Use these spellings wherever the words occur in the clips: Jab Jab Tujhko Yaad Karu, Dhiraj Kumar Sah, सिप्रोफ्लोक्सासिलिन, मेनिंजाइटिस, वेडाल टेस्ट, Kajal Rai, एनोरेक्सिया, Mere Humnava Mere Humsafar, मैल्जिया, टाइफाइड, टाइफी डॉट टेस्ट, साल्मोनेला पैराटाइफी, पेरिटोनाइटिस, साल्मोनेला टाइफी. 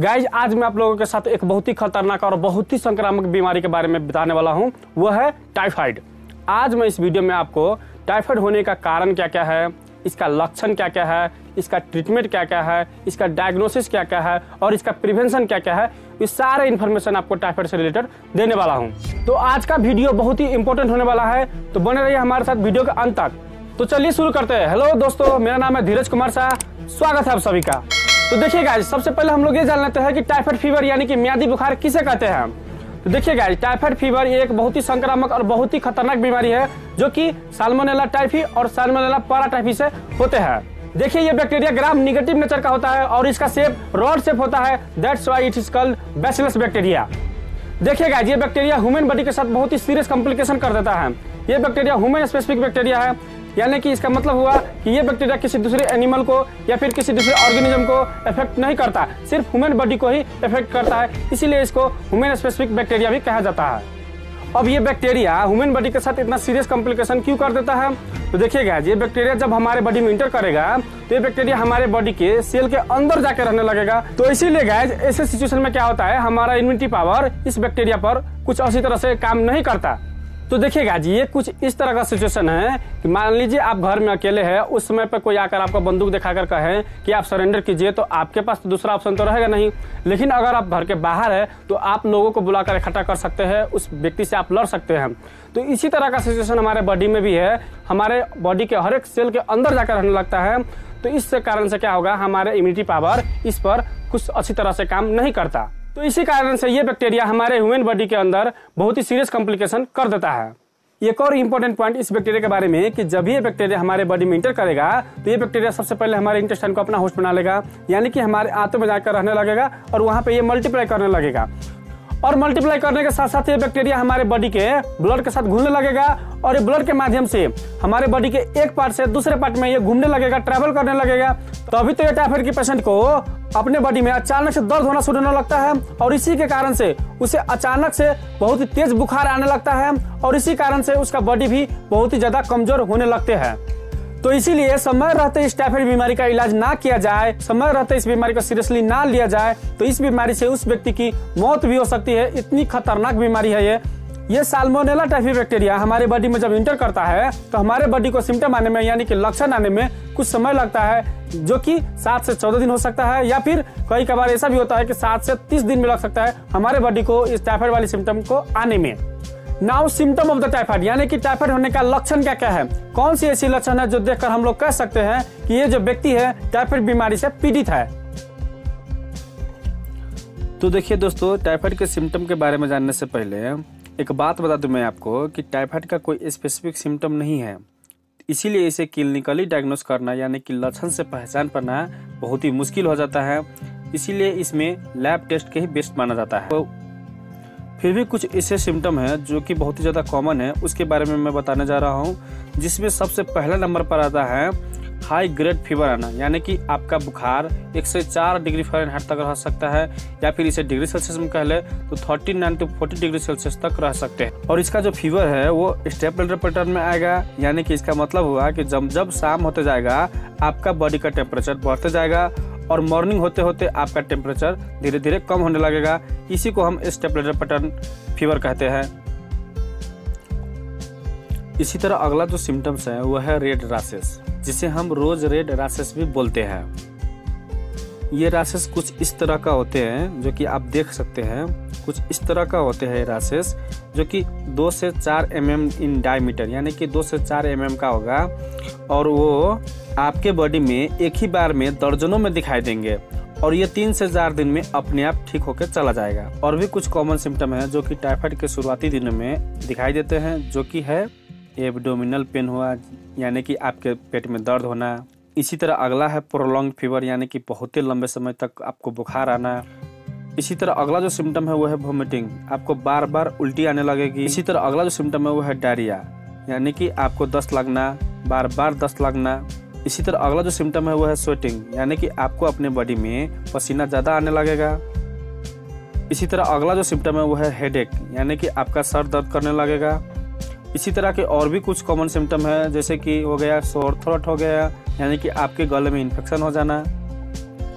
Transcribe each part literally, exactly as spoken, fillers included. Guys आज मैं आप लोगों के साथ एक बहुत ही खतरनाक और बहुत ही संक्रामक बीमारी के बारे में बताने वाला हूं, वह है टाइफाइड। आज मैं इस वीडियो में आपको टाइफाइड होने का कारण क्या क्या है, इसका लक्षण क्या क्या है, इसका ट्रीटमेंट क्या क्या है, इसका डायग्नोसिस क्या क्या है और इसका प्रिवेंशन क्या क्या है, ये सारे इन्फॉर्मेशन आपको टाइफाइड से रिलेटेड देने वाला हूँ। तो आज का वीडियो बहुत ही इंपॉर्टेंट होने वाला है, तो बने रहिए हमारे साथ वीडियो के अंत तक। तो चलिए शुरू करते हैं। हेलो दोस्तों, मेरा नाम है धीरज कुमार शाह, स्वागत है आप सभी का। तो देखिए गाइज, सबसे पहले हम लोग ये जान लेते हैं कि टाइफाइड फीवर यानी कि मियादी बुखार किसे कहते हैं। तो देखिए गाइज, टाइफाइड फीवर ये एक बहुत ही संक्रामक और बहुत ही खतरनाक बीमारी है जो कि साल्मोनेला टाइफी और साल्मोनेला पैराटाइफी से होते हैं। देखिए ये बैक्टीरिया ग्राम निगेटिव नेचर का होता है और इसका शेप रॉड शेप होता है, that's why it is called bacillus bacteria. देखिए गाइज, ये बैक्टीरिया ह्यूमन बॉडी के साथ बहुत ही सीरियस कॉम्प्लिकेशन कर देता है। ये बैक्टीरिया ह्यूमन स्पेसिफिक बैक्टीरिया है, यानी कि इसका मतलब हुआ कि ये बैक्टीरिया किसी दूसरे एनिमल को या फिर किसी दूसरे ऑर्गेनिज्म को इफेक्ट नहीं करता, सिर्फ ह्यूमन बॉडी को ही इफेक्ट करता है, इसीलिए इसको ह्यूमन स्पेसिफिक बैक्टीरिया भी कहा जाता है। अब ये बैक्टीरिया ह्यूमन बॉडी के साथ इतना सीरियस कॉम्प्लिकेशन क्यों कर देता है? तो देखिएगा, ये बैक्टीरिया जब हमारे बॉडी में इंटर करेगा तो ये बैक्टीरिया हमारे बॉडी के सेल के अंदर जाकर रहने लगेगा। तो इसीलिए गाइज, ऐसे सिचुएशन में क्या होता है, हमारा इम्यूनिटी पावर इस बैक्टीरिया पर कुछ अच्छी तरह से काम नहीं करता। तो देखिएगा जी, ये कुछ इस तरह का सिचुएशन है कि मान लीजिए आप घर में अकेले हैं, उस समय पर कोई आकर आपको बंदूक दिखाकर कहे कि आप सरेंडर कीजिए, तो आपके पास तो दूसरा ऑप्शन तो रहेगा नहीं। लेकिन अगर आप घर के बाहर है तो आप लोगों को बुलाकर इकट्ठा कर सकते हैं, उस व्यक्ति से आप लड़ सकते हैं। तो इसी तरह का सिचुएशन हमारे बॉडी में भी है, हमारे बॉडी के हर एक सेल के अंदर जाकर रहने लगता है। तो इस कारण से क्या होगा, हमारे इम्यूनिटी पावर इस पर कुछ अच्छी तरह से काम नहीं करता। तो इसी कारण से ये बैक्टीरिया हमारे ह्यूमन बॉडी के अंदर बहुत ही सीरियस कॉम्प्लिकेशन कर देता है। एक और इम्पोर्टेंट पॉइंट इस बैक्टीरिया के बारे में कि जब ये बैक्टीरिया हमारे बॉडी में इंटर करेगा तो ये बैक्टीरिया सबसे पहले हमारे इंटेस्टाइन को अपना होस्ट बना लेगा, यानी कि हमारे आंतों में जाकर रहने लगेगा और वहाँ पे ये मल्टीप्लाई करने लगेगा। और मल्टीप्लाई करने के साथ साथ ये बैक्टीरिया हमारे बॉडी के ब्लड के साथ घूमने लगेगा और ये ब्लड के माध्यम से हमारे बॉडी के एक पार्ट से दूसरे पार्ट में ये घूमने लगेगा, ट्रैवल करने लगेगा। तभी तो ये टाइफाइड के पेशेंट को अपने बॉडी में अचानक से दर्द होना शुरू होने लगता है और इसी के कारण से उसे अचानक से बहुत ही तेज बुखार आने लगता है और इसी कारण से उसका बॉडी भी बहुत ही ज्यादा कमजोर होने लगते हैं। तो इसीलिए समय रहते इस टाइफाइड बीमारी का इलाज ना किया जाए, समय रहते इस बीमारी को सीरियसली ना लिया जाए तो इस बीमारी से उस व्यक्ति की मौत भी हो सकती है, इतनी खतरनाक बीमारी है ये। ये साल्मोनेला टाइफी बैक्टीरिया हमारे बॉडी में जब इंटर करता है तो हमारे बॉडी को सिम्टम आने में यानी कि लक्षण आने में कुछ समय लगता है, जो कि सात से चौदह दिन हो सकता है या फिर कई कबार ऐसा भी होता है कि सात से तीस दिन में लग सकता है हमारे बॉडी को इस टाइफाइड वाली सिम्टम को आने में। Now symptom of the टाइफाइड, यानी कि टाइफाइड होने का लक्षण क्या क्या है, कौन सी ऐसी लक्षण है जो देखकर हम लोग कह सकते हैं कि ये जो व्यक्ति है टाइफाइड बीमारी से पीड़ित है। तो देखिए दोस्तों, टाइफाइड के सिम्टम के बारे में जानने से पहले एक बात बता दूं मैं आपको कि टाइफाइड का कोई स्पेसिफिक सिम्टम नहीं है, इसीलिए इसे क्लिनिकली डायग्नोस करना यानी कि लक्षण से पहचान पाना बहुत ही मुश्किल हो जाता है, इसीलिए इसमें लैब टेस्ट के ही बेस्ट माना जाता है। फिर भी कुछ ऐसे सिम्टम हैं जो कि बहुत ही ज़्यादा कॉमन है, उसके बारे में मैं बताने जा रहा हूँ, जिसमें सबसे पहला नंबर पर आता है हाई ग्रेड फीवर आना, यानी कि आपका बुखार एक से चार डिग्री फ़ारेनहाइट तक रह सकता है या फिर इसे डिग्री सेल्सियस में कह ले तो उनतालीस टू चालीस डिग्री सेल्सियस तक रह सकते हैं। और इसका जो फीवर है वो स्टेप लेडर पैटर्न में आएगा, यानी कि इसका मतलब हुआ कि जब जब शाम होते जाएगा आपका बॉडी का टेम्परेचर बढ़ते जाएगा और मॉर्निंग होते होते आपका टेम्परेचर धीरे धीरे कम होने लगेगा, इसी को हम स्टेप लेडर पैटर्न फीवर कहते हैं। इसी तरह अगला जो सिम्टम्स है वह है रेड रैशेस, जिसे हम रोज रेड रैशेस भी बोलते हैं। ये रैशेस कुछ इस तरह का होते हैं जो कि आप देख सकते हैं, कुछ इस तरह का होते हैं रैशेस जो कि दो से चार एम एम इन डायमीटर यानी कि दो से चार एम एम का होगा और वो आपके बॉडी में एक ही बार में दर्जनों में दिखाई देंगे और ये तीन से चार दिन में अपने आप ठीक होकर चला जाएगा। और भी कुछ कॉमन सिम्टम है जो कि टाइफाइड के शुरुआती दिनों में दिखाई देते हैं, जो कि है एब्डोमिनल पेन हुआ यानी कि आपके पेट में दर्द होना। इसी तरह अगला है प्रोलॉन्ग फीवर यानी कि बहुत ही लंबे समय तक आपको बुखार आना। इसी तरह अगला जो सिम्टम है वो है वोमिटिंग, आपको बार बार उल्टी आने लगेगी। इसी तरह अगला जो सिम्टम है वो है डायरिया यानी कि आपको दस्त लगना, बार बार दस्त लगना। इसी तरह अगला जो सिम्टम है वो है स्वेटिंग यानी कि आपको अपने बॉडी में पसीना ज़्यादा आने लगेगा। इसी तरह अगला जो सिम्टम है वो है हेडेक यानी कि आपका सर दर्द करने लगेगा। इसी तरह के और भी कुछ कॉमन सिम्टम है जैसे कि हो गया सोर थ्रोट हो गया यानी कि आपके गले में इन्फेक्शन हो जाना।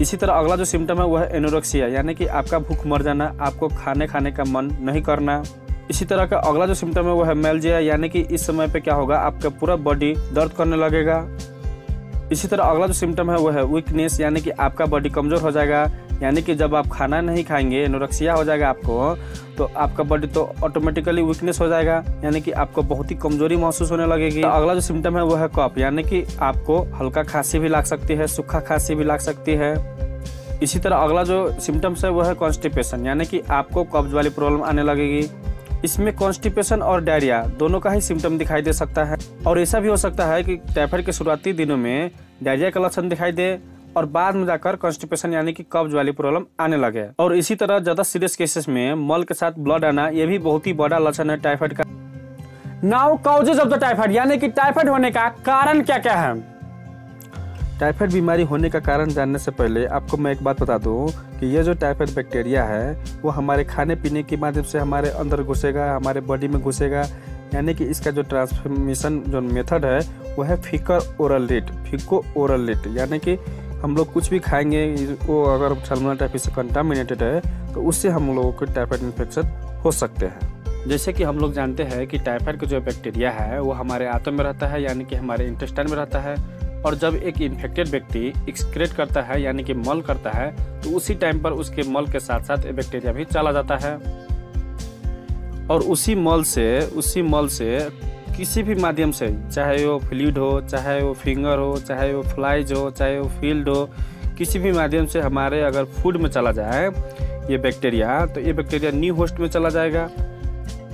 इसी तरह अगला जो सिम्टम है वह है एनोरेक्सिया, यानी कि आपका भूख मर जाना, आपको खाने खाने का मन नहीं करना। इसी तरह का अगला जो सिम्टम है वह है मैल्जिया, यानी कि इस समय पे क्या होगा, आपका पूरा बॉडी दर्द करने लगेगा। इसी तरह अगला जो सिम्टम है वह है वीकनेस, यानी कि आपका बॉडी कमज़ोर हो जाएगा, यानी कि जब आप खाना नहीं खाएंगे, एनोरेक्सिया हो जाएगा आपको, तो आपका बॉडी तो ऑटोमेटिकली वीकनेस हो जाएगा, यानी कि आपको बहुत ही कमजोरी महसूस होने लगेगी। अगला जो सिम्टम है वह है कफ, यानी कि आपको हल्का खांसी भी लग सकती है, सूखा खांसी भी लग सकती है। इसी तरह अगला जो सिम्टम्स है वह है कॉन्स्टिपेशन, यानी कि आपको कब्ज वाली प्रॉब्लम आने लगेगी। इसमें कॉन्स्टिपेशन और डायरिया दोनों का ही सिम्टम दिखाई दे सकता है, और ऐसा भी हो सकता है कि टाइफाइड के शुरुआती दिनों में डायरिया का लक्षण दिखाई दे और बाद में जाकर कॉन्स्टिपेशन यानी कि कब्ज वाली प्रॉब्लम आने लगे। और इसी तरह ज्यादा सीरियस केसेस में मल के साथ ब्लड आना, यह भी बहुत ही बड़ा लक्षण है टाइफाइड का। Now causes of the टाइफाइड, यानी कि टाइफाइड होने का कारण क्या क्या है। टाइफाइड बीमारी होने का कारण जानने से पहले आपको मैं एक बात बता दूं कि यह जो टाइफाइड बैक्टीरिया है वो हमारे खाने पीने के माध्यम से हमारे अंदर घुसेगा, हमारे बॉडी में घुसेगा, यानी कि इसका जो ट्रांसफॉर्मेशन जो मेथड है वह है फीकर ओरल लिट, फीको ओरल लिट, यानी कि हम लोग कुछ भी खाएंगे वो अगर साल्मोनेला टाइफी से कंटामिनेटेड है तो उससे हम लोगों को टाइफाइड इन्फेक्शन हो सकते हैं। जैसे कि हम लोग जानते हैं कि टाइफाइड का जो बैक्टीरिया है वो हमारे आंतों में रहता है, यानी कि हमारे इंटेस्टाइन में रहता है, और जब एक इन्फेक्टेड व्यक्ति एक्सक्रेट करता है यानी कि मल करता है तो उसी टाइम पर उसके मल के साथ साथ बैक्टीरिया भी चला जाता है, और उसी मल से उसी मल से किसी भी माध्यम से, चाहे वो फ्लूइड हो, चाहे वो फिंगर हो, चाहे वो फ्लाइज हो, चाहे वो फील्ड हो, किसी भी माध्यम से हमारे अगर फूड में चला जाए ये बैक्टीरिया, तो ये बैक्टीरिया न्यू होस्ट में चला जाएगा।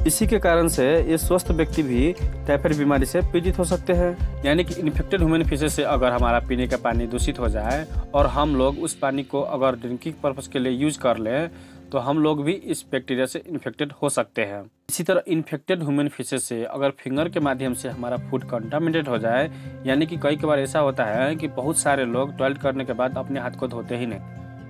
इसी के कारण से ये स्वस्थ व्यक्ति भी टाइफाइड बीमारी से पीड़ित हो सकते हैं। यानी कि इन्फेक्टेड ह्यूमन फिशेज से अगर हमारा पीने का पानी दूषित हो जाए और हम लोग उस पानी को अगर ड्रिंकिंग पर्पज़ के लिए यूज़ कर लें तो हम लोग भी इस बैक्टीरिया से इन्फेक्टेड हो सकते हैं। इसी तरह इन्फेक्टेड ह्यूमन फिशेज से अगर फिंगर के माध्यम से हमारा फूड कंटामिनेट हो जाए, यानी कि कई बार ऐसा होता है कि बहुत सारे लोग टॉयलेट करने के बाद अपने हाथ को धोते ही नहीं,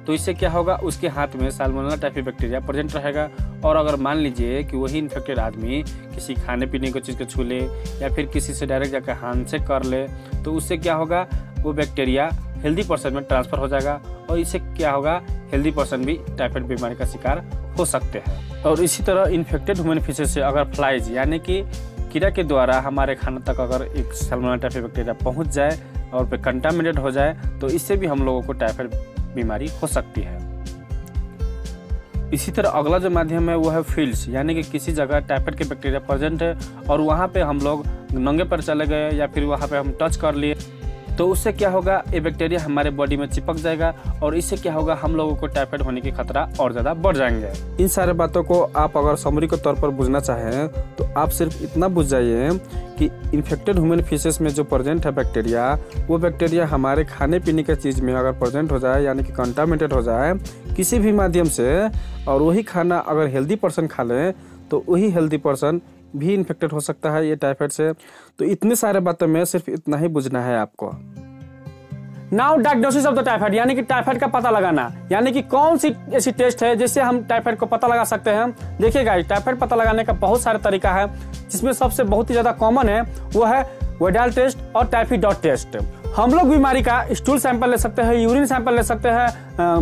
तो इससे क्या होगा, उसके हाथ में साल्मोनेला टाइफी बैक्टीरिया प्रेजेंट रहेगा। और अगर मान लीजिए कि वही इन्फेक्टेड आदमी किसी खाने पीने की चीज़ को छू ले या फिर किसी से डायरेक्ट जाकर हैंडशेक कर ले, तो उससे क्या होगा, वो बैक्टीरिया हेल्दी पर्सन में ट्रांसफर हो जाएगा, और इससे क्या होगा, हेल्दी पर्सन भी टाइफाइड बीमारी का शिकार हो सकते हैं। और इसी तरह इन्फेक्टेड ह्यूमन फिशेज से अगर फ्लाइज यानी कि कीड़ा के द्वारा हमारे खाना तक अगर एक साल्मोनेला टाइफी बैक्टीरिया पहुंच जाए और पे कंटामिनेट हो जाए तो इससे भी हम लोगों को टाइफाइड बीमारी हो सकती है। इसी तरह अगला जो माध्यम है वह है फील्ड्स, यानी कि किसी जगह टाइफाइड के बैक्टीरिया प्रेजेंट है और वहाँ पर हम लोग नंगे पर चले गए या फिर वहाँ पर हम टच कर लिए तो उससे क्या होगा, ये बैक्टीरिया हमारे बॉडी में चिपक जाएगा और इससे क्या होगा, हम लोगों को टाइफाइड होने के खतरा और ज़्यादा बढ़ जाएंगे। इन सारे बातों को आप अगर समरी के तौर पर बुझना चाहें तो आप सिर्फ इतना बुझ जाइए कि इन्फेक्टेड ह्यूमन फिशेज में जो प्रेजेंट है बैक्टीरिया, वो बैक्टीरिया हमारे खाने पीने के चीज़ में अगर प्रेजेंट हो जाए यानी कि कंटामिनेटेड हो जाए किसी भी माध्यम से, और वही खाना अगर हेल्दी पर्सन खा लें तो वही हेल्दी पर्सन भी इन्फेक्टेड हो सकता है ये टाइफाइड से। तो इतने सारे बातों में सिर्फ इतना ही बुझना है आपको। Now diagnosis of the टाइफाइड, यानी कि टाइफाइड का पता लगाना, यानी कि कौन सी ऐसी टेस्ट है जिससे हम टाइफाइड को पता लगा सकते हैं। देखिए गाइस, टाइफाइड पता लगाने का बहुत सारा तरीका है, जिसमें सबसे बहुत ही ज्यादा कॉमन है वो है वेडाल टेस्ट और टाइफी डॉट टेस्ट। हम लोग बीमारी का स्टूल सैंपल ले सकते हैं, यूरिन सैंपल ले सकते हैं,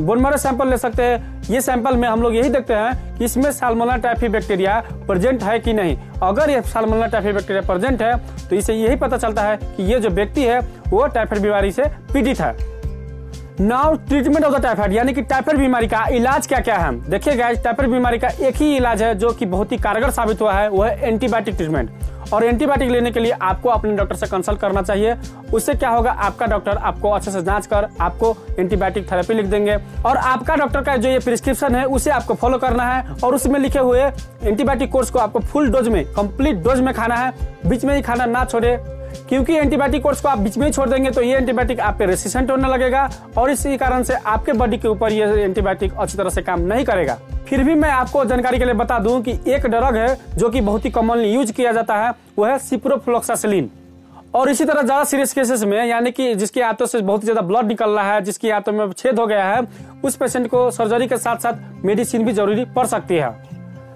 बोन मैरो सैंपल ले सकते हैं। ये सैंपल में हम लोग यही देखते हैं कि इसमें साल्मोनेला टाइफी बैक्टीरिया प्रेजेंट है कि नहीं। अगर ये साल्मोनेला टाइफी बैक्टीरिया प्रेजेंट है तो इसे यही पता चलता है कि ये जो व्यक्ति है वो टाइफाइड बीमारी से पीड़ित है। Now treatment of the टाइफाइड, यानी कि टाइफाइड बीमारी का इलाज क्या क्या है। देखिए गाइस, टाइफाइड बीमारी का एक ही इलाज है जो कि बहुत ही कारगर साबित हुआ है, वह है एंटीबायोटिक ट्रीटमेंट। और एंटीबायोटिक लेने के लिए आपको अपने डॉक्टर से कंसल्ट करना चाहिए। उससे क्या होगा, आपका डॉक्टर आपको अच्छे से जांच कर आपको एंटीबायोटिक थेरेपी लिख देंगे, और आपका डॉक्टर का जो ये प्रिस्क्रिप्शन है उसे आपको फॉलो करना है, और उसमें लिखे हुए एंटीबायोटिक कोर्स को आपको फुल डोज में, कंप्लीट डोज में खाना है, बीच में ही खाना ना छोड़े, क्योंकि एंटीबायोटिक कोर्स को आप बीच में ही छोड़ देंगे तो ये एंटीबायोटिक आप पे रेसिस्टेंट होने लगेगा और इसी कारण से आपके बॉडी के ऊपर ये एंटीबायोटिक अच्छी तरह से काम नहीं करेगा। फिर भी मैं आपको जानकारी के लिए बता दूं कि एक ड्रग है जो कि बहुत ही कॉमनली यूज किया जाता है, वो है सिप्रोफ्लोक्सासिलिन। और इसी तरह ज्यादा सीरियस केसेस में, यानी कि जिसके आंतों से बहुत ज्यादा ब्लड निकल रहा है, जिसकी आंतों में छेद हो गया है, उस पेशेंट को सर्जरी के साथ साथ मेडिसिन भी जरूरी पड़ सकती है।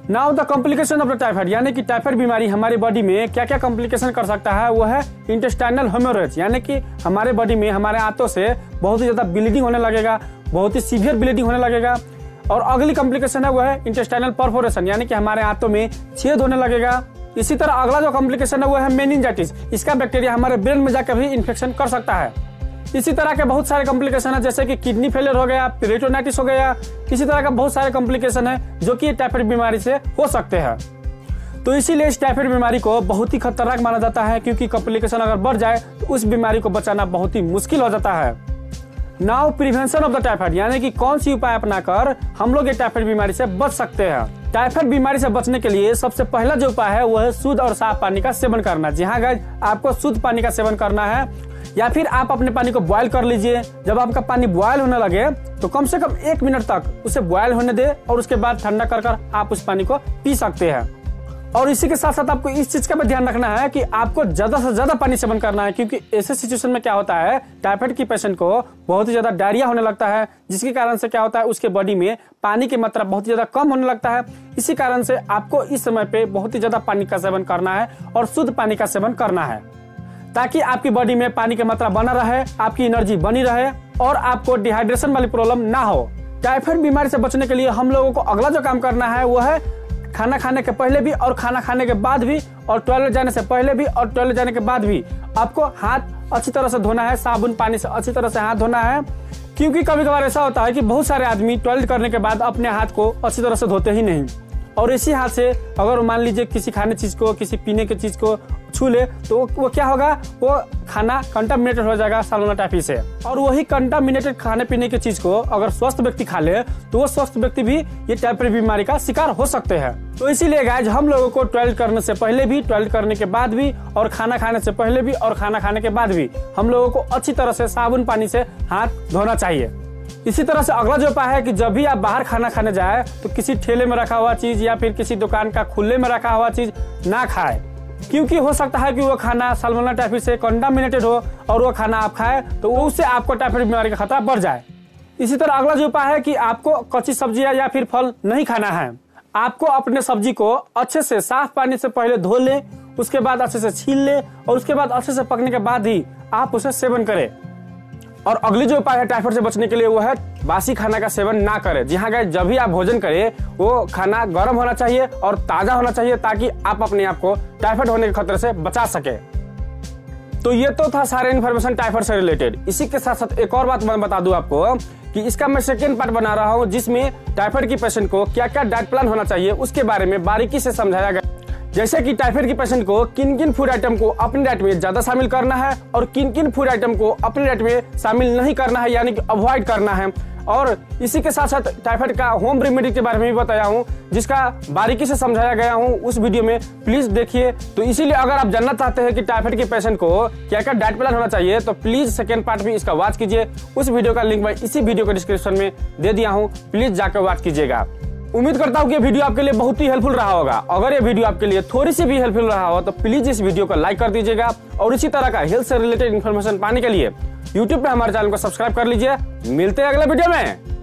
Now the complication of the टाइफाइड, यानी कि टाइफाइड बीमारी हमारे बॉडी में क्या क्या कॉम्प्लिकेशन कर सकता है, वो है इंटेस्टाइनल हेमोरेज, यानी कि हमारे बॉडी में हमारे आंतों से बहुत ही ज्यादा ब्लीडिंग होने लगेगा, बहुत ही सीवियर ब्लीडिंग होने लगेगा। और अगली कॉम्प्लिकेशन है वो है इंटेस्टाइनल परफोरेशन, यानी कि हमारे आंतों में छेद होने लगेगा। इसी तरह अगला जो कॉम्प्लिकेशन है वो है मेनिंजाइटिस, इसका बैक्टीरिया हमारे ब्रेन में जाकर भी इन्फेक्शन कर सकता है। इसी तरह के बहुत सारे कॉम्प्लिकेशन है, जैसे कि किडनी फेलियर हो गया, पेरिटोनाइटिस हो गया, इसी तरह का बहुत सारे कॉम्प्लिकेशन है जो कि टाइफाइड बीमारी से हो सकते हैं। तो इसीलिए इस टाइफाइड बीमारी को बहुत ही खतरनाक माना जाता है, क्योंकि कॉम्प्लिकेशन अगर बढ़ जाए तो उस बीमारी को बचाना बहुत ही मुश्किल हो जाता है। Now prevention of the टाइफाइड, यानी कि कौन सी उपाय अपनाकर हम लोग ये टाइफाइड बीमारी से बच सकते हैं। टाइफाइड बीमारी से बचने के लिए सबसे पहला जो उपाय है वो है शुद्ध और साफ पानी का सेवन करना। जी हाँ गाइस, आपको शुद्ध पानी का सेवन करना है, या फिर आप अपने पानी को बॉयल कर लीजिए। जब आपका पानी बॉयल होने लगे तो कम से कम एक मिनट तक उसे बॉयल होने दे और उसके बाद ठंडा कर कर आप उस पानी को पी सकते हैं। और इसी के साथ साथ आपको इस चीज का भी ध्यान रखना है कि आपको ज्यादा से ज्यादा पानी सेवन करना है, क्योंकि ऐसे सिचुएशन में क्या होता है, टाइफाइड की पेशेंट को बहुत ही ज्यादा डायरिया होने लगता है, जिसके कारण से क्या होता है उसके बॉडी में पानी की मात्रा बहुत ही ज्यादा कम होने लगता है। इसी कारण से आपको इस समय पे बहुत ही ज्यादा पानी का सेवन करना है और शुद्ध पानी का सेवन करना है, ताकि आपकी बॉडी में पानी की मात्रा बना रहे, आपकी एनर्जी बनी रहे और आपको डिहाइड्रेशन वाली प्रॉब्लम ना हो। टाइफाइड बीमारी से बचने के लिए हम लोगों को अगला जो काम करना है वो है खाना खाने के पहले भी और खाना खाने के बाद भी और टॉयलेट जाने से पहले भी और टॉयलेट जाने के बाद भी आपको हाथ अच्छी तरह से धोना है, साबुन पानी से अच्छी तरह से हाथ धोना है, क्योंकि कभी कभार ऐसा होता है कि बहुत सारे आदमी टॉयलेट करने के बाद अपने हाथ को अच्छी तरह से धोते ही नहीं, और इसी हाथ से अगर मान लीजिए किसी खाने चीज को, किसी पीने की चीज को छू ले तो वो क्या होगा, वो खाना कंटामिनेटेड हो जाएगा सालोना टाइफी से। और वही कंटामिनेटेड खाने पीने की चीज को अगर स्वस्थ व्यक्ति खा ले तो वो स्वस्थ व्यक्ति भी ये टाइफाइड बीमारी का शिकार हो सकते हैं। तो इसीलिए गाइस, हम लोगों को टॉयलेट करने से पहले भी, टॉयलेट करने के बाद भी और खाना खाने से पहले भी और खाना खाने के बाद भी हम लोगों को अच्छी तरह से साबुन पानी से हाथ धोना चाहिए। इसी तरह से अगला जो उपाय है कि जब भी आप बाहर खाना खाने जाए तो किसी ठेले में रखा हुआ चीज या फिर किसी दुकान का खुले में रखा हुआ चीज ना खाए, क्योंकि हो सकता है कि वो खाना साल्मोनेला टाइफी से कंटामिनेटेड हो और वो खाना आप खाए तो उससे आपको टाइफाइड बीमारी का खतरा बढ़ जाए। इसी तरह अगला जो उपाय है कि आपको कच्ची सब्जियां या फिर फल नहीं खाना है, आपको अपने सब्जी को अच्छे से साफ पानी से पहले धो ले, उसके बाद अच्छे से छील ले और उसके बाद अच्छे से पकने के बाद ही आप उसे सेवन करें। और अगली जो उपाय है टाइफाइड से बचने के लिए वो है बासी खाना का सेवन ना करें। जी हाँ गाइस, जब भी आप भोजन करें वो खाना गर्म होना चाहिए और ताजा होना चाहिए, ताकि आप अपने आप को टाइफाइड होने के खतरे से बचा सके। तो ये तो था सारे इन्फॉर्मेशन टाइफाइड से रिलेटेड। इसी के साथ साथ एक और बात मैं बता दूं आपको कि इसका मैं सेकेंड पार्ट बना रहा हूँ, जिसमें टाइफाइड की पेशेंट को क्या क्या डाइट प्लान होना चाहिए उसके बारे में बारीकी से समझाया गया, जैसे कि टाइफाइड की पेशेंट को किन किन फूड आइटम को अपने डाइट में ज्यादा शामिल करना है और किन किन फूड आइटम को अपने डाइट में शामिल नहीं करना है, यानी कि अवॉइड करना है। और इसी के साथ साथ टाइफाइड का होम रेमेडी के बारे में भी बताया हूँ, जिसका बारीकी से समझाया गया हूँ उस वीडियो में, प्लीज देखिए। तो इसीलिए अगर आप जानना चाहते हैं कि टाइफाइड के पेशेंट को क्या क्या डाइट प्लान होना चाहिए तो प्लीज सेकेंड पार्ट भी इसका वॉच कीजिए। उस वीडियो का लिंक मैं इसी वीडियो के डिस्क्रिप्शन में दे दिया हूँ, प्लीज जाकर वॉच कीजिएगा। उम्मीद करता हूँ कि ये वीडियो आपके लिए बहुत ही हेल्पफुल रहा होगा। अगर ये वीडियो आपके लिए थोड़ी सी भी हेल्पफुल रहा हो तो प्लीज इस वीडियो को लाइक कर दीजिएगा, और इसी तरह का हेल्थ से रिलेटेड इन्फॉर्मेशन पाने के लिए यूट्यूब पे हमारे चैनल को सब्सक्राइब कर लीजिए। मिलते हैं अगले वीडियो में।